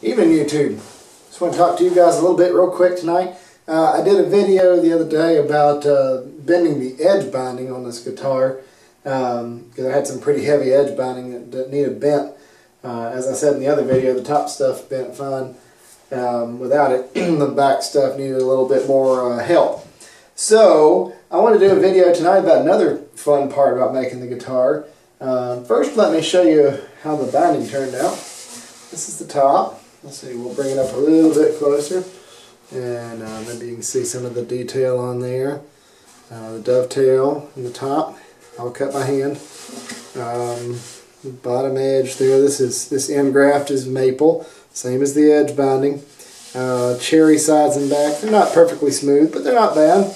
Evening YouTube. Just want to talk to you guys a little bit real quick tonight. I did a video the other day about bending the edge binding on this guitar because I had some pretty heavy edge binding that needed bent. As I said in the other video, the top stuff bent fine without it. The back stuff needed a little bit more help. So I want to do a video tonight about another fun part about making the guitar. First, let me show you how the binding turned out. This is the top. Let's see, we'll bring it up a little bit closer, and maybe you can see some of the detail on there. The dovetail in the top, I'll cut by hand. The bottom edge there, this end graft is maple, same as the edge binding. Cherry sides and back, they're not perfectly smooth, but they're not bad.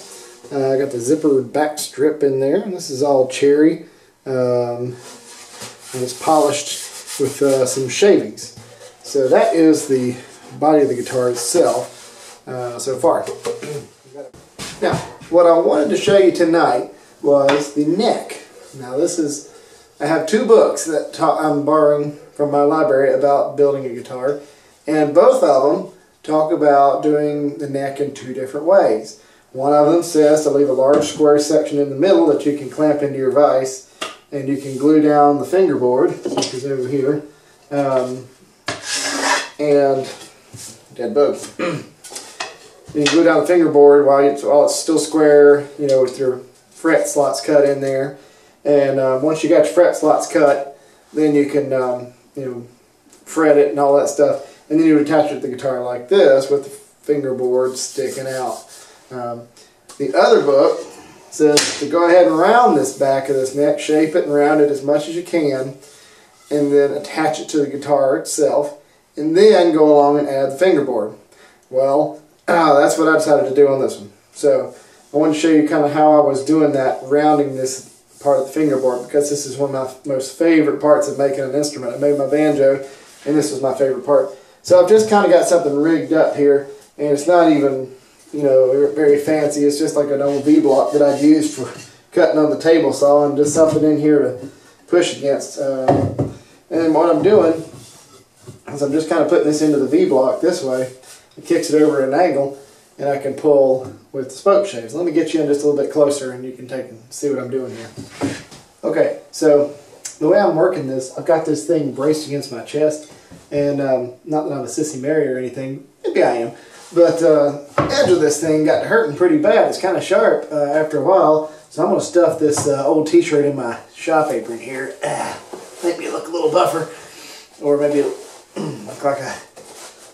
I got the zipper back strip in there, and this is all cherry, and it's polished with some shavings. So that is the body of the guitar itself so far. Now, what I wanted to show you tonight was the neck. Now this is, I have two books that I'm borrowing from my library about building a guitar, and both of them talk about doing the neck in two different ways. One of them says to leave a large square section in the middle that you can clamp into your vise, and you can glue down the fingerboard, which is over here, and dead bug. You can glue down the fingerboard while it's still square, you know, with your fret slots cut in there. And once you got your fret slots cut, then you can, you know, fret it and all that stuff. And then you would attach it to the guitar like this with the fingerboard sticking out. The other book says to go ahead and round this back of this neck, shape it and round it as much as you can, and then attach it to the guitar itself, and then go along and add the fingerboard. Well, that's what I decided to do on this one. So I wanted to show you kind of how I was doing that, rounding this part of the fingerboard, because this is one of my most favorite parts of making an instrument. I made my banjo, and this was my favorite part. So I've just kind of got something rigged up here, and it's not even, you know, very fancy. It's just like an old V-block that I've used for cutting on the table saw, and just something in here to push against. And what I'm doing is I'm just kind of putting this into the V-block this way. It kicks it over at an angle, and I can pull with the spoke shaves. Let me get you in just a little bit closer, and you can take and see what I'm doing here. Okay, so the way I'm working this, I've got this thing braced against my chest, and not that I'm a sissy Mary or anything, maybe I am, but the edge of this thing got hurting pretty bad. It's kind of sharp after a while, so I'm going to stuff this old t-shirt in my shop apron here. Make me look a little buffer, or maybe it'll look like a...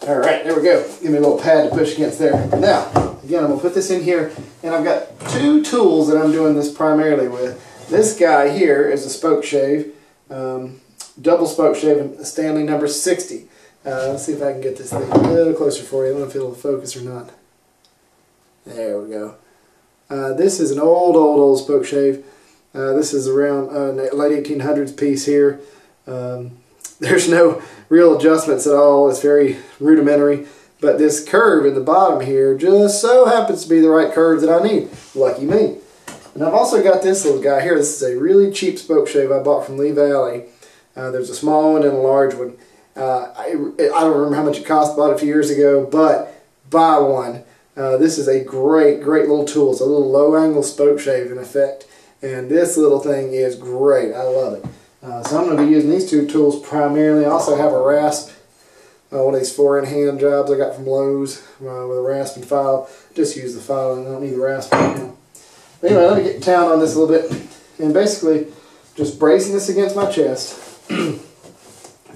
Alright, there we go. Give me a little pad to push against there. Now, again, I'm going to put this in here, and I've got two tools that I'm doing this primarily with. This guy here is a spoke shave, double spoke shave, Stanley #60. Let's see if I can get this thing a little closer for you. I don't know if it'll focus or not. There we go. This is an old spoke shave. This is around late 1800s piece here. There's no real adjustments at all. It's very rudimentary. But this curve in the bottom here just so happens to be the right curve that I need. Lucky me. And I've also got this little guy here. This is a really cheap spoke shave I bought from Lee Valley. There's a small one and a large one. I don't remember how much it cost, bought it a few years ago, but buy one. This is a great little tool. It's a little low angle spoke shave in effect, and this little thing is great. I love it. So I'm going to be using these two tools primarily. I also have a rasp, one of these four in hand jobs I got from Lowe's with a rasp and file. Just use the file, and I don't need the rasp right now. But anyway, let me get down on this a little bit, and basically just bracing this against my chest.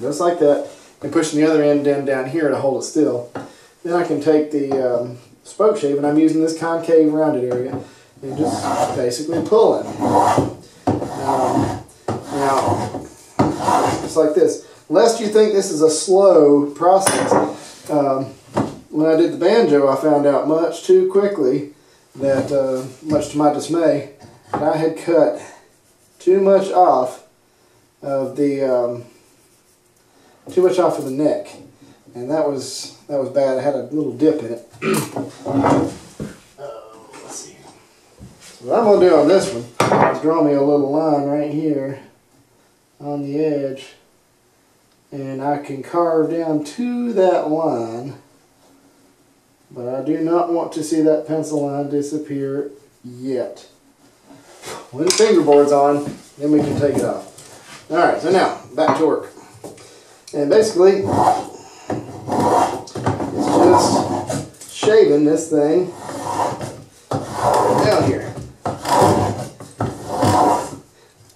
Just like that, and pushing the other end down here to hold it still. Then I can take the spoke shave, and I'm using this concave rounded area, and just basically pull it. Now, just like this. Lest you think this is a slow process, when I did the banjo, I found out much too quickly that, much to my dismay, that I had cut too much off of the... too much off of the neck, and that was bad. I had a little dip in it. Let's see. So what I'm going to do on this one is draw me a little line right here on the edge and I can carve down to that line, but I do not want to see that pencil line disappear yet. When the fingerboard's on, then we can take it off. Alright, so now, back to work. And basically, it's just shaving this thing down here.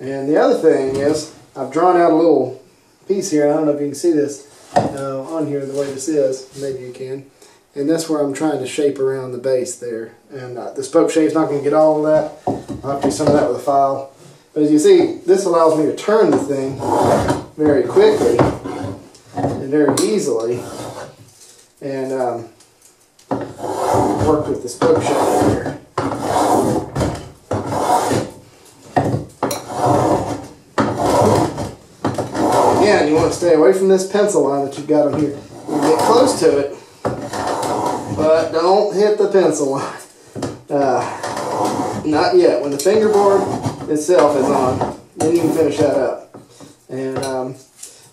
And the other thing is, I've drawn out a little piece here. I don't know if you can see this on here the way this is. Maybe you can. And that's where I'm trying to shape around the base there. And the spoke shape's not going to get all of that. I'll have to do some of that with a file. But as you see, this allows me to turn the thing very quickly and very easily. And work with the spoke shape here. Again, you want to stay away from this pencil line that you've got on here. You get close to it, but don't hit the pencil line. Not yet. When the fingerboard itself is on, then you can finish that up. And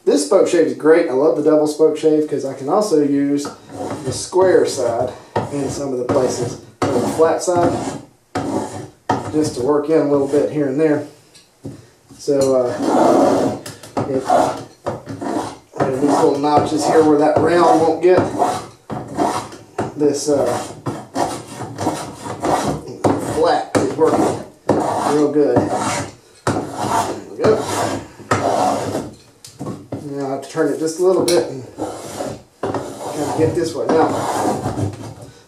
this spoke shave is great. I love the double spoke shave because I can also use the square side in some of the places. Or the flat side, just to work in a little bit here and there. So if these little notches here where that round won't get, this flat is working real good. There we go. Now I have to turn it just a little bit and kind of get this way. Now,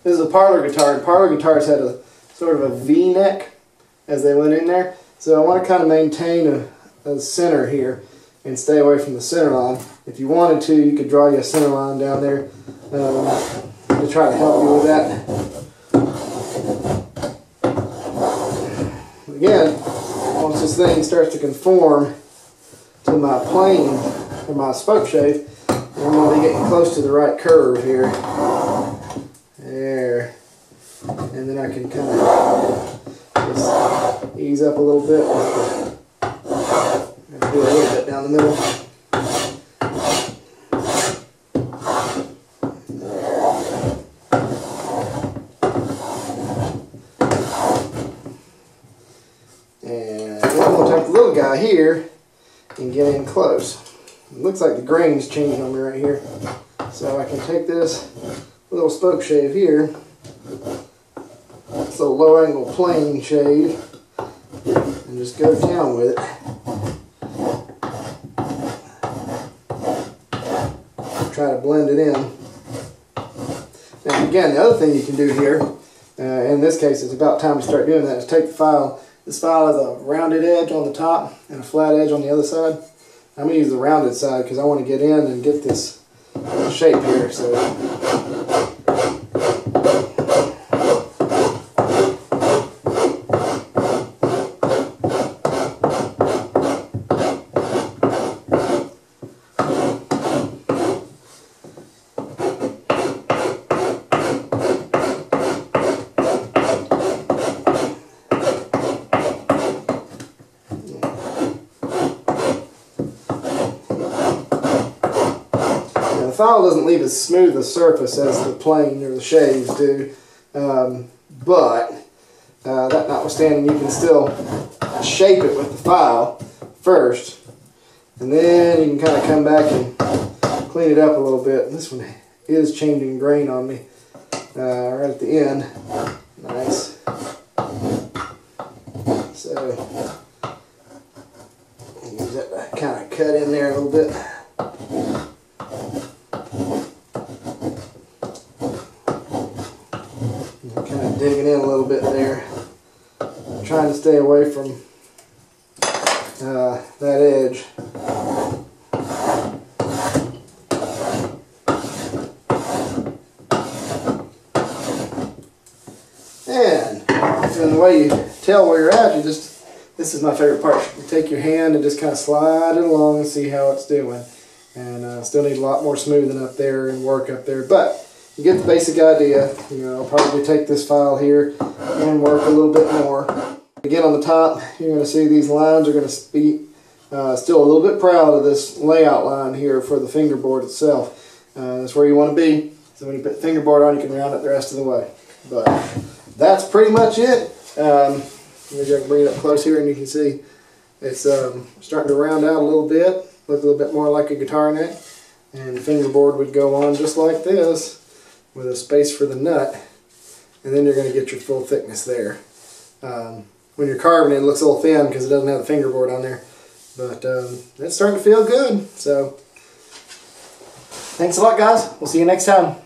this is a Parlor Guitar, and Parlor Guitars had a sort of a V-neck as they went in there. So I want to kind of maintain a center here and stay away from the center line. If you wanted to, you could draw your center line down there. To try to help you with that. Again, once this thing starts to conform to my plane or my spoke shape, I'm going to be getting close to the right curve here. There. And then I can kind of just ease up a little bit with the, do a little bit down the middle. Here and get in close. It looks like the grain's changing on me right here. So I can take this little spoke shave here. It's a low angle plane shave and just go down with it. Try to blend it in. Now again, the other thing you can do here, in this case it's about time to start doing that, is take the file. This file has a rounded edge on the top and a flat edge on the other side. I'm going to use the rounded side because I want to get in and get this shape here. So the file doesn't leave as smooth a surface as the plane or the shaves do, but that notwithstanding, you can still shape it with the file first, and then you can kind of come back and clean it up a little bit. And this one is changing grain on me right at the end. Nice. So use that to kind of cut in there a little bit. Digging in a little bit there. I'm trying to stay away from that edge. And the way you tell where you're at, you just, this is my favorite part. You take your hand and just kind of slide it along and see how it's doing. And still need a lot more smoothing up there and work up there, but you get the basic idea. You know, I'll probably take this file here and work a little bit more. Again, on the top, you're going to see these lines are going to be Still a little bit proud of this layout line here for the fingerboard itself. That's where you want to be. So when you put the fingerboard on, you can round it the rest of the way. But that's pretty much it. Maybe I can bring it up close here and you can see it's starting to round out a little bit. Look a little bit more like a guitar neck. And the fingerboard would go on just like this with a space for the nut. And then you're going to get your full thickness there. When you're carving it, it looks a little thin because it doesn't have the fingerboard on there. But it's starting to feel good. So, thanks a lot, guys. We'll see you next time.